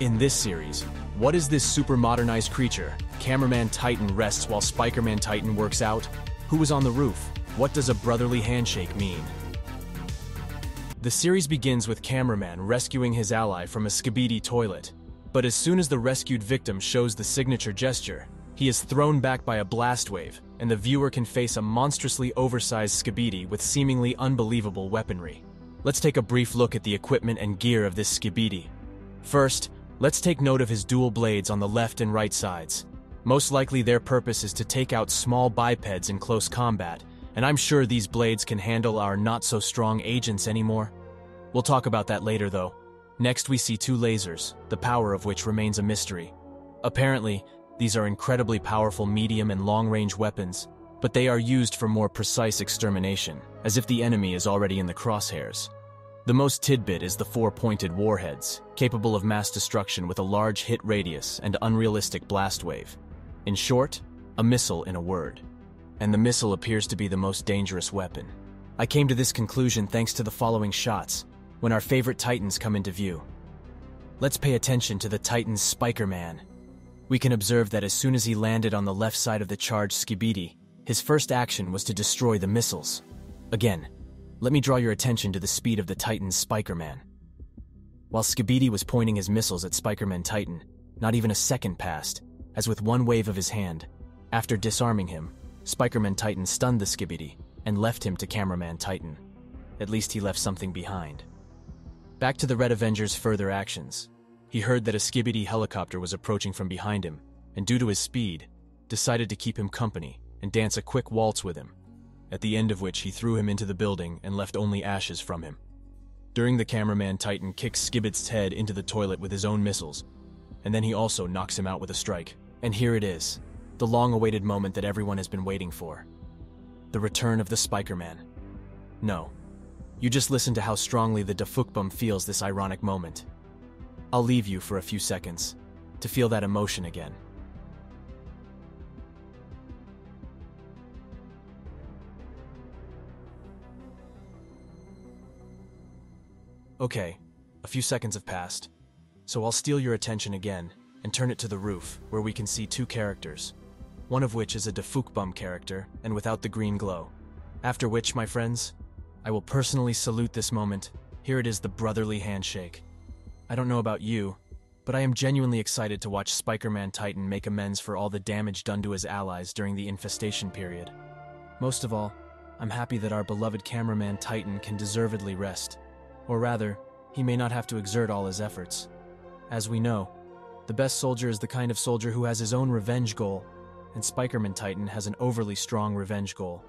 In this series, what is this super modernized creature? Cameraman Titan rests while Speakerman Titan works out. Who was on the roof? What does a brotherly handshake mean? The series begins with Cameraman rescuing his ally from a Skibidi toilet, but as soon as the rescued victim shows the signature gesture, he is thrown back by a blast wave, and the viewer can face a monstrously oversized Skibidi with seemingly unbelievable weaponry. Let's take a brief look at the equipment and gear of this Skibidi. First, let's take note of his dual blades on the left and right sides. Most likely their purpose is to take out small bipeds in close combat, and I'm sure these blades can handle our not-so-strong agents anymore. We'll talk about that later, though. Next, we see two lasers, the power of which remains a mystery. Apparently, these are incredibly powerful medium and long-range weapons, but they are used for more precise extermination, as if the enemy is already in the crosshairs. The most tidbit is the four-pointed warheads, capable of mass destruction with a large hit radius and unrealistic blast wave. In short, a missile in a word. And the missile appears to be the most dangerous weapon. I came to this conclusion thanks to the following shots, when our favorite Titans come into view. Let's pay attention to the Titan's Speakerman. We can observe that as soon as he landed on the left side of the charged Skibidi, his first action was to destroy the missiles. Again, let me draw your attention to the speed of the Titan's Speakerman. While Skibidi was pointing his missiles at Speakerman Titan, not even a second passed, as with one wave of his hand, after disarming him, Speakerman Titan stunned the Skibidi and left him to Cameraman Titan. At least he left something behind. Back to the Red Avenger's further actions. He heard that a Skibidi helicopter was approaching from behind him, and due to his speed, decided to keep him company and dance a quick waltz with him, at the end of which he threw him into the building and left only ashes from him. During the Cameraman Titan kicks Skibid's head into the toilet with his own missiles, and then he also knocks him out with a strike. And here it is, the long-awaited moment that everyone has been waiting for. The return of the Speakerman. No. You just listen to how strongly the DaFuqBoom feels this ironic moment. I'll leave you for a few seconds to feel that emotion again. Okay, a few seconds have passed, so I'll steal your attention again and turn it to the roof, where we can see two characters, one of which is a DaFuqBoom character and without the green glow. After which, my friends, I will personally salute this moment. Here it is, the brotherly handshake. I don't know about you, but I am genuinely excited to watch Speakerman Titan make amends for all the damage done to his allies during the infestation period. Most of all, I'm happy that our beloved Cameraman Titan can deservedly rest, or rather, he may not have to exert all his efforts. As we know, the best soldier is the kind of soldier who has his own revenge goal, and Speakerman Titan has an overly strong revenge goal.